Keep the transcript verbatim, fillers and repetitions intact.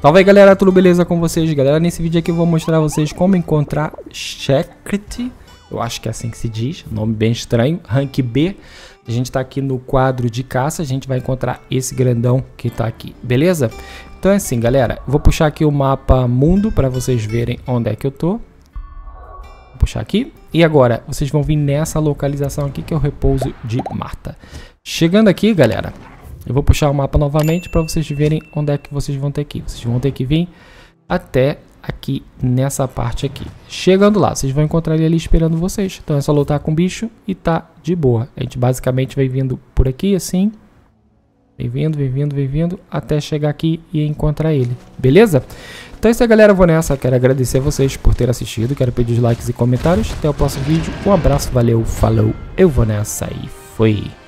Salve aí, galera, tudo beleza com vocês? Galera, nesse vídeo aqui eu vou mostrar a vocês como encontrar Sekhret, eu acho que é assim que se diz, nome bem estranho, rank B. A gente tá aqui no quadro de caça, a gente vai encontrar esse grandão que tá aqui, beleza? Então é assim, galera, vou puxar aqui o mapa mundo para vocês verem onde é que eu tô. Vou puxar aqui, e agora vocês vão vir nessa localização aqui que é o repouso de Marta. Chegando aqui, galera, eu vou puxar o mapa novamente para vocês verem onde é que vocês vão ter que ir. Vocês vão ter que vir até aqui nessa parte aqui. Chegando lá, vocês vão encontrar ele ali esperando vocês. Então é só lutar com o bicho e tá de boa. A gente basicamente vem vindo por aqui assim. Vem vindo, vem vindo, vem vindo até chegar aqui e encontrar ele. Beleza? Então é isso aí, galera. Eu vou nessa. Quero agradecer a vocês por terem assistido. Quero pedir os likes e comentários. Até o próximo vídeo. Um abraço, valeu, falou. Eu vou nessa e fui.